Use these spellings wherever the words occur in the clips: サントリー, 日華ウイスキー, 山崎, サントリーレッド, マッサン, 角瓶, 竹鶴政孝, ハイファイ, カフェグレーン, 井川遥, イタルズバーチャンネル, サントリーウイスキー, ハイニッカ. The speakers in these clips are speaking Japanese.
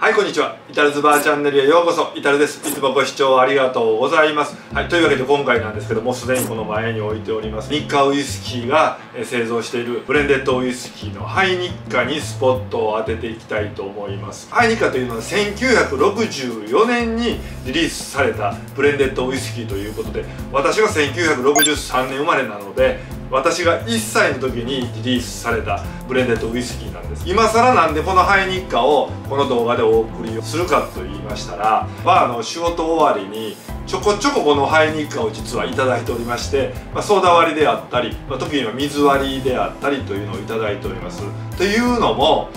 はい、こんにちは。イタルズバーチャンネルへようこそ。イタルです。いつもご視聴ありがとうございます。はい、というわけで今回なんですけども、すでにこの前に置いております、日華ウイスキーが製造しているブレンデッドウイスキーのハイ日華にスポットを当てていきたいと思います。ハイ日華というのは1964年にリリースされたブレンデッドウイスキーということで、私は1963年生まれなので、私が1歳の時にリリースされたブレンデッドウイスキーなんです。今更なんでこのハイ日華をこの動画でお送りするかと言いましたら、バーの仕事終わりにちょこちょここのハイ日華を実はいただいておりまして、ソーダ割りであったり、時には水割りであったりというのをいただいております。というのも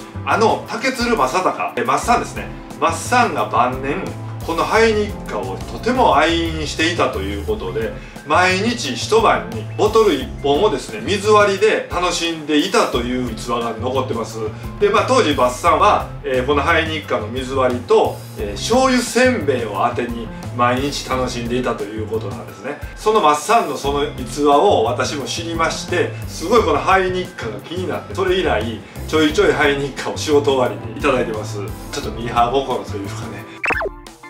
竹鶴正隆、マッサンですね、マッサンが晩年このハイ日華をとても愛飲していたということで、毎日一晩にボトル1本をですね、水割りで楽しんでいたという逸話が残ってます。で、当時バッサンは、このハイ日華の水割りと、醤油せんべいをあてに毎日楽しんでいたということなんですね。そのマッサンのその逸話を私も知りまして、すごいこのハイ日華が気になって、それ以来ちょいちょいハイ日華を仕事終わりにいただいてます。ちょっとミーハー心というかね、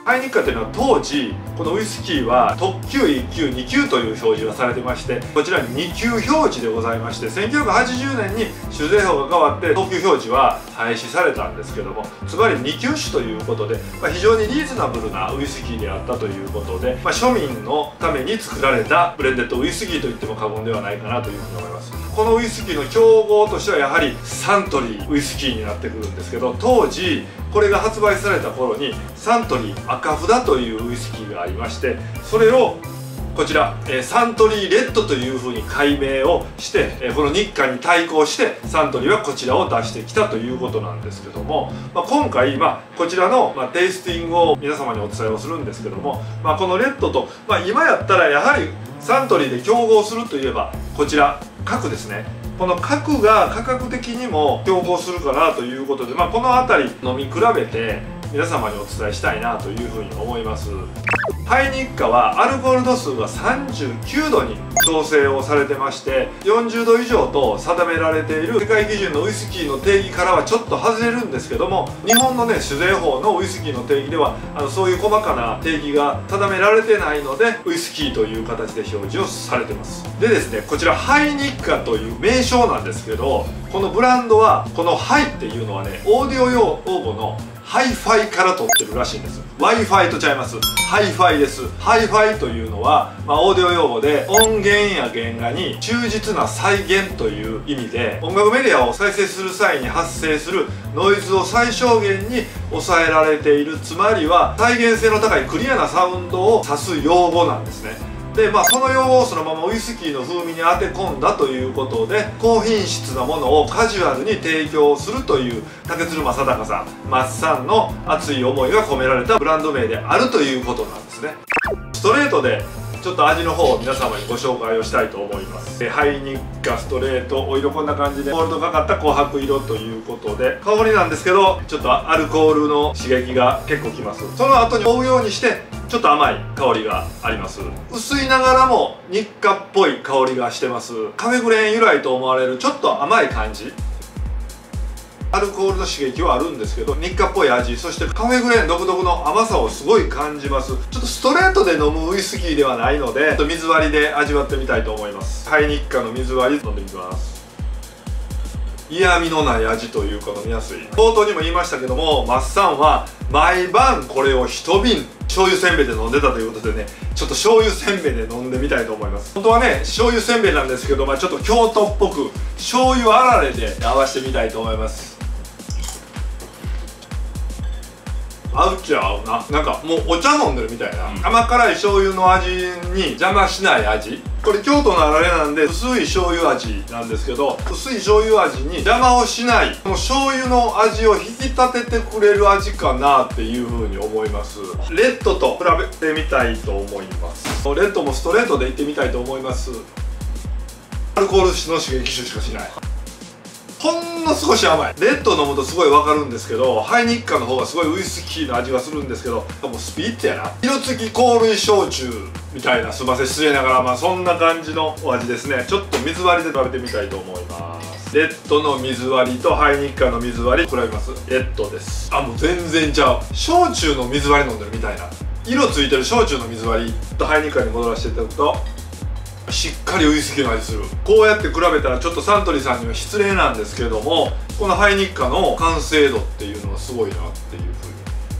ハイ日華というのは当時このウイスキーは特級1級2級という表示がされてまして、こちら2級表示でございまして、1980年に酒税法が変わって特級表示は廃止されたんですけども、つまり2級酒ということで、非常にリーズナブルなウイスキーであったということで、庶民のために作られたブレンデッドウイスキーと言っても過言ではないかなというふうに思います。このウイスキーの競合としてはやはりサントリーウイスキーになってくるんですけど、当時これが発売された頃にサントリー赤札というウイスキーがありまして、それをこちらサントリーレッドというふうに改名をして、この日華に対抗してサントリーはこちらを出してきたということなんですけども、今回こちらのテイスティングを皆様にお伝えをするんですけども、このレッドと今やったらやはりサントリーで競合するといえばこちら角ですね。この角が価格的にも競合するかなということで、この辺り飲み比べて皆様にお伝えしたいなというふうに思います。ハイ日華はアルコール度数が39度に調整をされてまして、40度以上と定められている世界基準のウイスキーの定義からはちょっと外れるんですけども、日本の酒税法のウイスキーの定義ではそういう細かな定義が定められてないので、ウイスキーという形で表示をされてます。でですね、こちらハイ日華という名称なんですけど、このブランドはこの「ハイ」っていうのはね、オーディオ用語の「ハイファイ」から取ってるらしいんです。 Wi-Fi とちゃいます。ハイファイです。ハイファイというのは、オーディオ用語で音源や原画に忠実な再現という意味で、音楽メディアを再生する際に発生するノイズを最小限に抑えられている、つまりは再現性の高いクリアなサウンドを指す用語なんですね。で、その用語をそのままウイスキーの風味に当て込んだということで、高品質なものをカジュアルに提供するという竹鶴正隆さん、マッサンの熱い思いが込められたブランド名であるということなんですね。ストレートでちょっと味の方を皆様にご紹介をしたいと思います。ハイ日華ストレート、お色こんな感じでゴールドがかった琥珀色ということで、香りなんですけどちょっとアルコールの刺激が結構きます。その後に追うようにしてちょっと甘い香りがあります。薄いながらも日華っぽい香りがしてます。カフェグレーン由来と思われるちょっと甘い感じ、アルコールの刺激はあるんですけど、日華っぽい味、そしてカフェグレーン独特の甘さをすごい感じます。ちょっとストレートで飲むウイスキーではないので、ちょっと水割りで味わってみたいと思います。ハイ日華の水割り飲んでいきます。嫌味のない味というか飲みやすい。冒頭にも言いましたけども、マッサンは毎晩これを一瓶醤油せんべいで飲んでたということでね、ちょっと醤油せんべいで飲んでみたいと思います。本当はね醤油せんべいなんですけど、ちょっと京都っぽく醤油あられで合わせてみたいと思います。合うっちゃ合うな。なんかもうお茶飲んでるみたいな、甘辛い醤油の味に邪魔しない味。これ京都のあられなんで薄い醤油味なんですけど、薄い醤油味に邪魔をしない、この醤油の味を引き立ててくれる味かなっていうふうに思います。レッドと比べてみたいと思います。レッドもストレートでいってみたいと思います。アルコールの刺激しかしない。ほんの少し甘い。レッド飲むとすごいわかるんですけど、ハイ日華の方がすごいウイスキーの味がするんですけど、もうスピリッツやな、色付き香類焼酎みたいな、すいません失礼ながらそんな感じのお味ですね。ちょっと水割りで食べてみたいと思います。レッドの水割りとハイニッカの水割り比べます。レッドです。あ、もう全然ちゃう。焼酎の水割り飲んでるみたいな色ついてる焼酎の水割りとハイニッカに戻らせていただくと、しっかりウイスキーの味する。こうやって比べたらちょっとサントリーさんには失礼なんですけれども、このハイニッカの完成度っていうのはすごいなっていう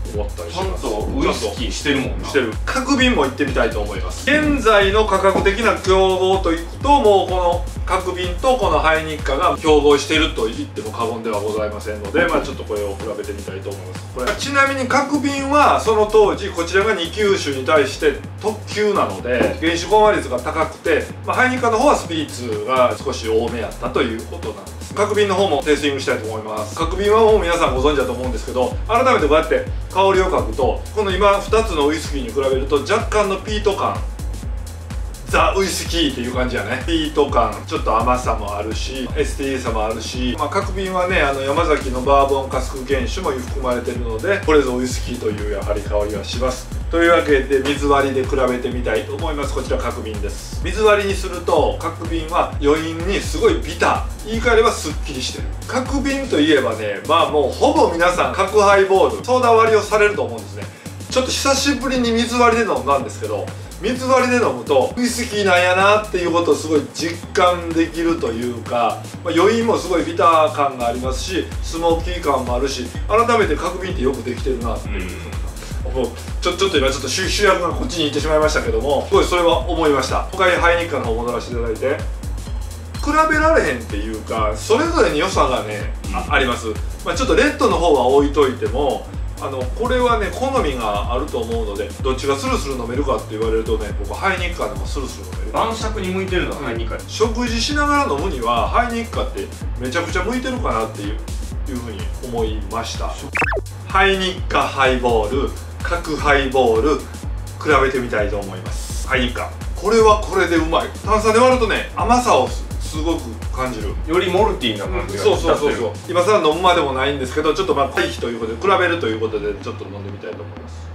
ふうに思ったりします。ちゃんとウイスキーしてるもんな。してる。各瓶も行ってみたいと思います。現在の価格的な競合といくと、もうこの各瓶とこのハイニッカが競合していると言っても過言ではございませんので、まあちょっとこれを比べてみたいと思います。これちなみに各瓶はその当時こちらが2級酒に対して特級なので原酒混和率が高くて、ハイニッカの方はスピリッツが少し多めやったということなんです。各瓶の方もテイスティングしたいと思います。各瓶はもう皆さんご存知だと思うんですけど、改めてこうやって香りを嗅ぐと、この今2つのウイスキーに比べると若干のピート感、ザ・ウイスキーっていう感じやね。ピート感、ちょっと甘さもあるし STE さもあるし、まあ、各瓶はね、山崎のバーボンカスク原酒も含まれてるので、これぞウイスキーというやはり香りがします。というわけで水割りで比べてみたいと思います。こちら各瓶です。水割りにすると各瓶は余韻にすごいビター、言い換えればすっきりしてる。各瓶といえばね、まあもうほぼ皆さん各ハイボールソーダ割りをされると思うんですね。ちょっと久しぶりに水割りで飲んだんですけど、水割りで飲むとウイスキーなんやなっていうことをすごい実感できるというか、まあ、余韻もすごいビター感がありますし、スモーキー感もあるし、改めて各瓶ってよくできてるなっていうふうにちょっと今ちょっと主役がこっちに行ってしまいましたけども、すごいそれは思いました。今回ハイニッカの方戻らせていただいて比べられへんっていうか、それぞれに良さがね、 あります。まあ、ちょっとレッドの方は置いといても、これはね好みがあると思うので、どっちがスルスル飲めるかって言われるとね、僕ハイニッカでもスルスル飲める。晩酌に向いてるのはハイニッカで、食事しながら飲むにはハイニッカってめちゃくちゃ向いてるかなっていうふうに思いました。ハイニッカハイボール、各ハイボール比べてみたいと思います。ハイニッカ、これはこれでうまい。炭酸で割るとね、甘さをすごく感じる。よりモルティーな感じが、そう今さら飲むまでもないんですけど、ちょっとまあ回避ということで比べるということでちょっと飲んでみたいと思います。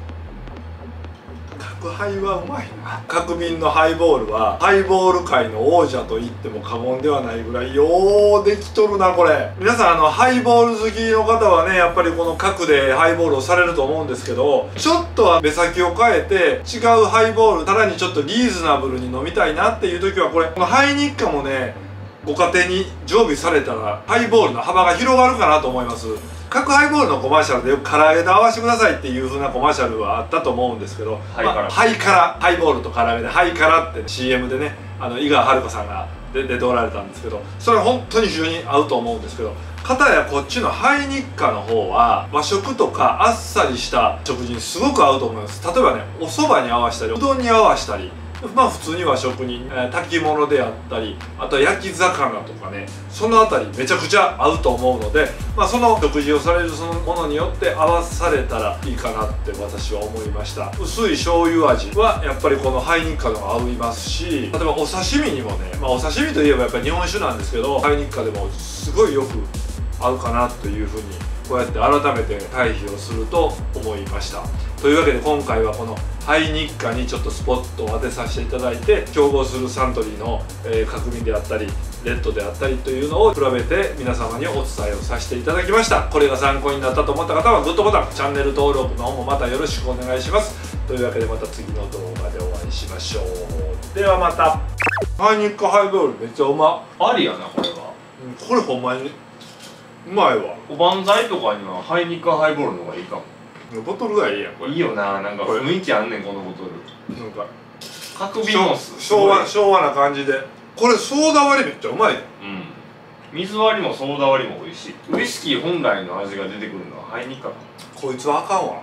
各ハイはうまいな。各瓶のハイボールはハイボール界の王者と言っても過言ではないぐらいようできとるな。これ皆さんハイボール好きの方はね、やっぱりこの各でハイボールをされると思うんですけど、ちょっとは目先を変えて違うハイボール、さらにちょっとリーズナブルに飲みたいなっていう時は、このハイニッカもね、ご家庭に常備されたらハイボールの幅が広がるかなと思います。各ハイボールのコマーシャルでよく唐揚げと合わせてくださいっていう風なコマーシャルはあったと思うんですけど、ハイカラ、ハイボールと唐揚げでハイカラって CM でね、井川遥さんが出ておられたんですけど、それは本当に非常に合うと思うんですけど、かたやこっちのハイニッカの方は和食とかあっさりした食事にすごく合うと思います。例えばね、お蕎麦に合わせたり、うどんに合わせたり、まあ普通に和食に炊き物であったり、あとは焼き魚とかね、その辺りめちゃくちゃ合うと思うので、まあ、その食事をされるそのものによって合わされたらいいかなって私は思いました。薄い醤油味はやっぱりこのハイニッカのが合いますし、例えばお刺身にもね、まあ、お刺身といえばやっぱり日本酒なんですけど、ハイニッカでもすごいよく合うかなというふうに、こうやって改めて対比をすると思いました。というわけで今回はこのハイニッカにちょっとスポットを当てさせていただいて、競合するサントリーの各瓶であったりレッドであったりというのを比べて皆様にお伝えをさせていただきました。これが参考になったと思った方はグッドボタン、チャンネル登録の方もまたよろしくお願いします。というわけでまた次の動画でお会いしましょう。ではまた。ハイニッカハイボールめっちゃうまありやな。これはこれほんまにうまいわ。おばんざいとかにはハイニッカハイボールの方がいいかも。ボトルがいいやん。これいいよな。なんか雰囲気あんねん、このボトル。なんか角瓶も昭和な感じで、これソーダ割りめっちゃうまいやん。水割りもソーダ割りも美味しい。ウイスキー本来の味が出てくるのはハイニッカ。こいつはあかんわ。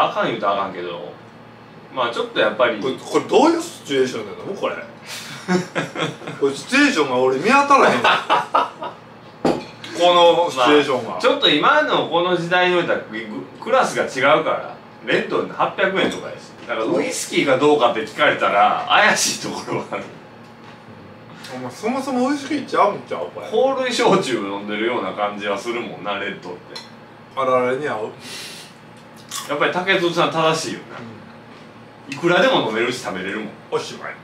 あかん言うとあかんけど、まあちょっとやっぱりこれどういうシチュエーションなのこれこれシチュエーションが俺見当たらへんこのシチュエーションがちょっと今のこの時代においてはクラスが違うから、レッドで800円とかです。だからウイスキーかどうかって聞かれたら怪しいところはある。お前そもそもウイスキーちゃうんちゃう。これ香類焼酎飲んでるような感じはするもんな、レッドって。あられに合う。やっぱり竹蔵さん正しいよな、うん、いくらでも飲めるし食べれるもん。おしまい。